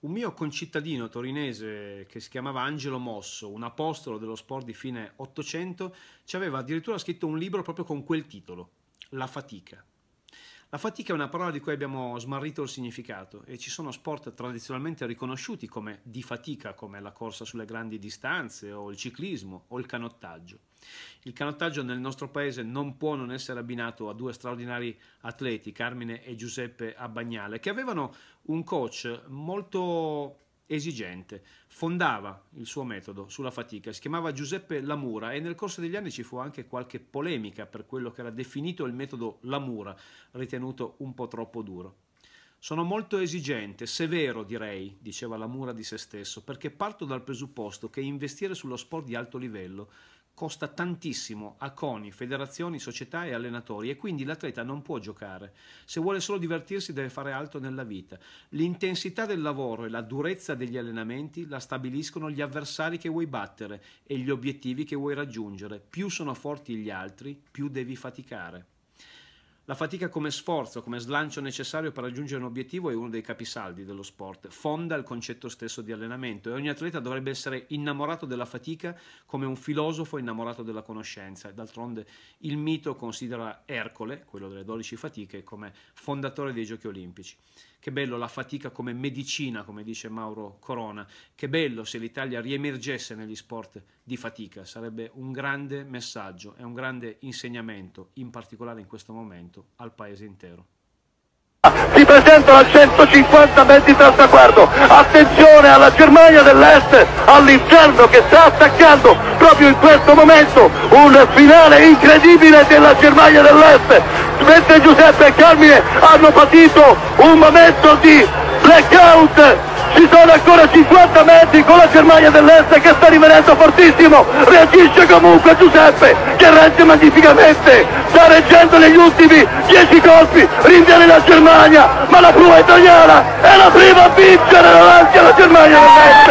Un mio concittadino torinese che si chiamava Angelo Mosso, un apostolo dello sport di fine Ottocento, ci aveva addirittura scritto un libro proprio con quel titolo, La fatica. La fatica è una parola di cui abbiamo smarrito il significato e ci sono sport tradizionalmente riconosciuti come di fatica, come la corsa sulle grandi distanze o il ciclismo o il canottaggio. Il canottaggio nel nostro paese non può non essere abbinato a due straordinari atleti, Carmine e Giuseppe Abbagnale, che avevano un coach molto esigente. Fondava il suo metodo sulla fatica, si chiamava Giuseppe Lamura e nel corso degli anni ci fu anche qualche polemica per quello che era definito il metodo Lamura, ritenuto un po' troppo duro. Sono molto esigente, severo direi, diceva Lamura di se stesso, perché parto dal presupposto che investire sullo sport di alto livello costa tantissimo a CONI, federazioni, società e allenatori e quindi l'atleta non può giocare. Se vuole solo divertirsi deve fare altro nella vita. L'intensità del lavoro e la durezza degli allenamenti la stabiliscono gli avversari che vuoi battere e gli obiettivi che vuoi raggiungere. Più sono forti gli altri, più devi faticare. La fatica come sforzo, come slancio necessario per raggiungere un obiettivo è uno dei capisaldi dello sport, fonda il concetto stesso di allenamento e ogni atleta dovrebbe essere innamorato della fatica come un filosofo innamorato della conoscenza. D'altronde il mito considera Ercole, quello delle 12 fatiche, come fondatore dei Giochi Olimpici. Che bello la fatica come medicina, come dice Mauro Corona, che bello se l'Italia riemergesse negli sport di fatica, sarebbe un grande messaggio e un grande insegnamento, in particolare in questo momento, al paese intero. Si presentano a 150 metri dal traguardo, attenzione alla Germania dell'Est, all'inferno che sta attaccando proprio in questo momento un finale incredibile della Germania dell'Est, mentre Giuseppe e Carmine hanno patito un momento di blackout. Ci sono ancora 50 metri con la Germania dell'Est che sta rimanendo fortissimo, reagisce comunque Giuseppe che regge magnificamente, sta reggendo negli ultimi 10 colpi, rinviene la Germania, ma la prua italiana è la prima a vincere davanti alla Germania dell'Est.